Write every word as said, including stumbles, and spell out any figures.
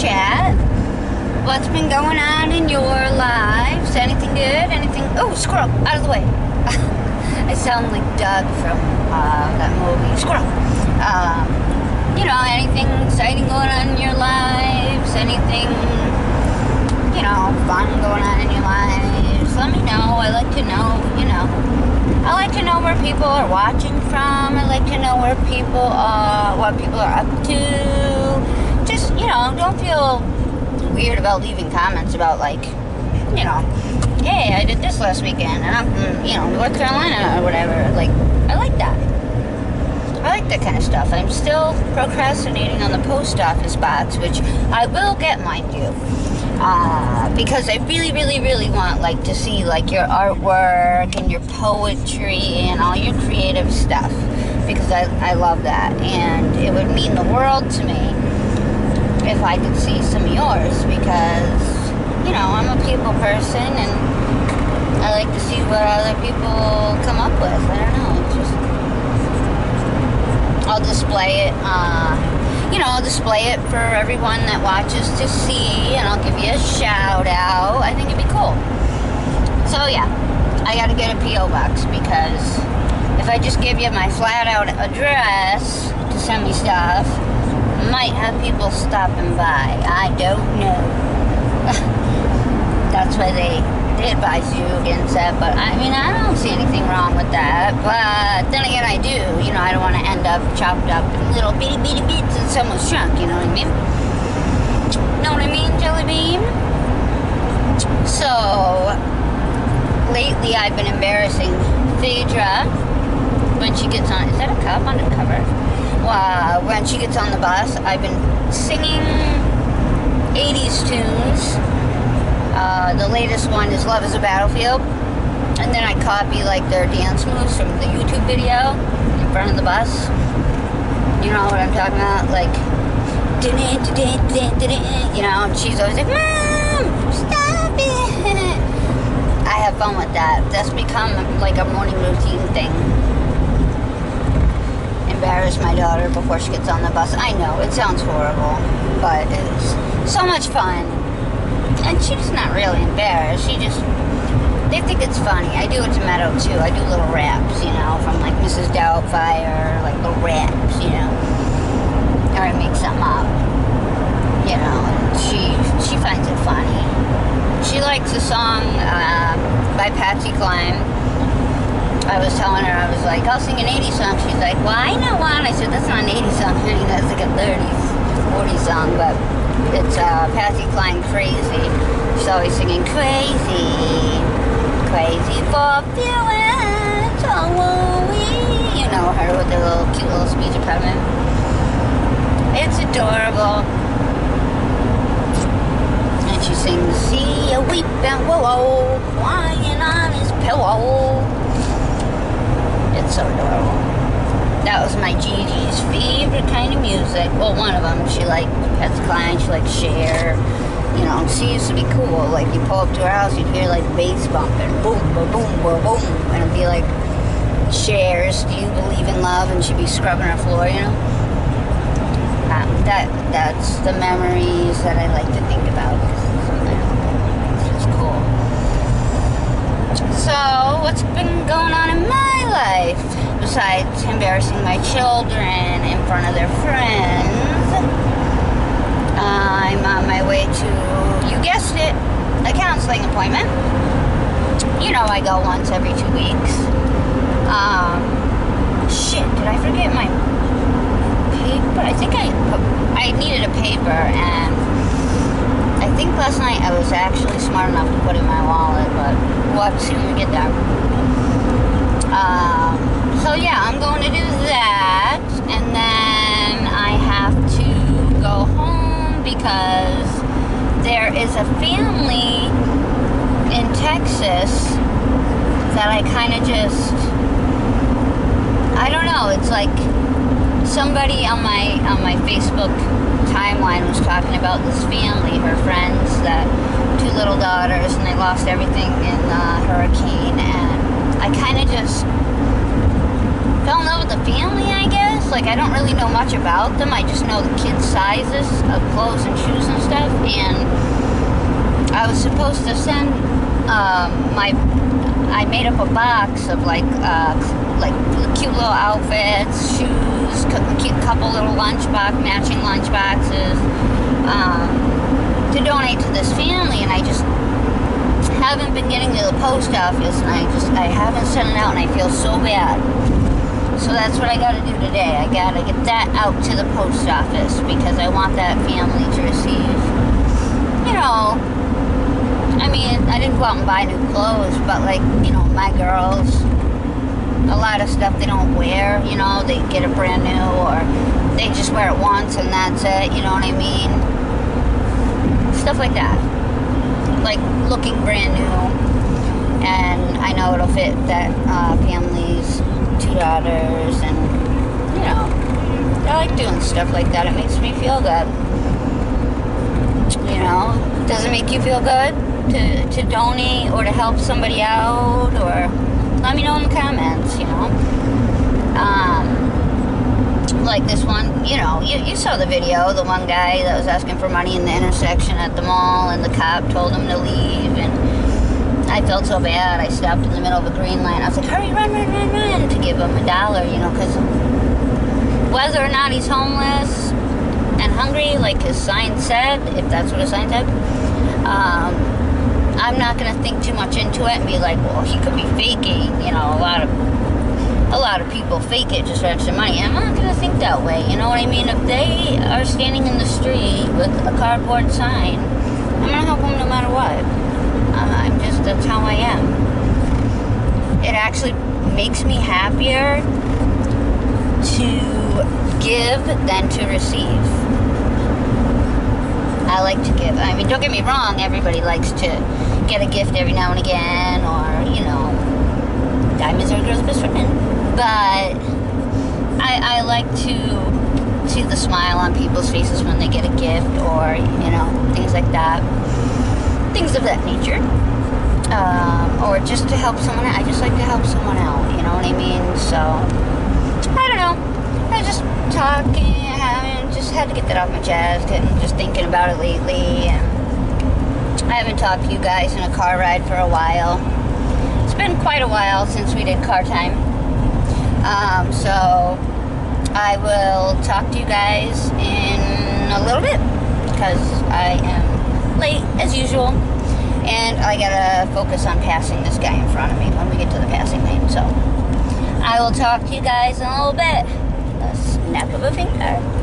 chat. What's been going on in your lives? Anything good? Anything? Oh, squirrel! Out of the way. I sound like Doug from uh, that movie, Squirrel. Um, you know, anything exciting going on in your lives? Anything, you know, fun going on in your lives? Let me know. I like to know. You know, I like to know where people are watching from. I like to know where people are, what people are up to. Just, you know, don't feel weird about leaving comments about, like, you know, hey, I did this last weekend, and I'm from, you know, North Carolina or whatever. Like, I like that. I like that kind of stuff. I'm still procrastinating on the post office box, which I will get, mind you, uh, because I really, really, really want, like, to see, like, your artwork and your poetry and all your creative stuff, because I, I love that, and it would mean the world to me if I could see some of yours, because, you know, I'm a people person, and I like to see what other people come up with. I don't know, it's just, I'll display it, uh, you know, I'll display it for everyone that watches to see, and I'll give you a shout out. I think it'd be cool. So, yeah, I gotta get a P O box, because if I just give you my flat out address to send me stuff, might have people stopping by. I don't know. That's why they, they advise you against that. But I mean, I don't see anything wrong with that. But then again, I do. You know, I don't want to end up chopped up in little bitty bitty bits in someone's trunk. You know what I mean? Know what I mean, Jelly Bean? So lately, I've been embarrassing Phaedra when she gets on. Is that a cup on the cover? Uh, when she gets on the bus, I've been singing eighties tunes. Uh, the latest one is Love is a Battlefield. And then I copy, like, their dance moves from the YouTube video in front of the bus. You know what I'm talking about? Like, you know, and she's always like, Mom, stop it. I have fun with that. That's become, like, a morning routine thing. Embarrass my daughter before she gets on the bus. I know, it sounds horrible, but it's so much fun. And she's not really embarrassed. She just, they think it's funny. I do it to Meadow, too. I do little raps, you know, from, like, Missus Doubtfire, like, little raps, you know. Or I make something up, you know, and she, she finds it funny. She likes a song uh, by Patsy Cline. I was telling her, I was like, I'll sing an eighties song. She's like, well, I know one. I said, that's not an eighties song, honey. That's like a thirties, forties song. But it's uh, Patsy Cline, Crazy. She's always singing, crazy, crazy for feelings. Oh, you know her with the little cute little speech impediment. It's adorable. And she sings, see a weeping willow lying on his pillow. It's so adorable. That was my Gigi's favorite kind of music. Well, one of them. She liked Patsy Cline. She liked Cher. You know, she used to be cool. Like, you pull up to her house, you'd hear, like, bass bumping. Boom, boom, boom, boom, boom. And it'd be like, Cher's, do you believe in love? And she'd be scrubbing her floor, you know? Um, that That's the memories that I like to think about. It's cool. So, what's been going on in my life, besides embarrassing my children in front of their friends? uh, I'm on my way to, you guessed it, a counseling appointment. You know, I go once every two weeks. Um, shit, did I forget my paper? I think I, I needed a paper, and I think last night I was actually smart enough to put it in my wallet, but we'll have to see when we get there. Um, so yeah, I'm going to do that, and then I have to go home because there is a family in Texas that I kind of just, I don't know, it's like somebody on my, on my Facebook timeline was talking about this family, her friends, that two little daughters, and they lost everything in the hurricane, and I kind of just fell in love with the family, I guess. clothes, like I don't really know much about them. I just know the kids' sizes of clothes and shoes and stuff. And I was supposed to send uh, my, I made up a box of like uh, like cute little outfits, shoes, a cute couple little lunchbox, matching lunchboxes um, to donate to this family. And I just haven't been getting to the post office, and I just I haven't sent it out, and I feel so bad. So that's what I gotta do today. I gotta get that out to the post office because I want that family to receive, you know, I mean, I didn't go out and buy new clothes, but like, you know, my girls, a lot of stuff they don't wear, you know, they get it brand new or they just wear it once and that's it, you know what I mean? Stuff like that. Like looking brand new, and I know it'll fit that uh, family's two daughters, and you know, I like doing stuff like that. It makes me feel good. You know, does it make you feel good to, to donate or to help somebody out? Or let me know in the comments, you know. Um, like this one, you know, you, you saw the video, the one guy that was asking for money in the intersection at the mall, and the cop told him to leave, and I felt so bad. I stopped in the middle of a green light. I was like, hurry, run, run, run, run, to give him a dollar, you know, because whether or not he's homeless and hungry, like his sign said, if that's what his sign said, um, I'm not going to think too much into it and be like, well, he could be faking, you know, a lot of, a lot of people fake it just for extra money. I'm not going to think that way, you know what I mean? If they are standing in the street with a cardboard sign, I'm going to help them no matter what. I'm just, that's how I am. It actually makes me happier to give than to receive. I like to give. I mean, don't get me wrong, everybody likes to get a gift every now and again, or, you know, diamonds are a girl's best friend. But I, I like to see the smile on people's faces when they get a gift, or, you know, things like that. Things of that nature, um, or just to help someone out. I just like to help someone out, you know what I mean? So, I don't know, I was just talking, I just had to get that off my chest, and just thinking about it lately, and I haven't talked to you guys in a car ride for a while. It's been quite a while since we did car time, um, so I will talk to you guys in a little bit, because I am late as usual, and I gotta focus on passing this guy in front of me when we get to the passing lane. So I will talk to you guys in a little bit. A snap of a finger.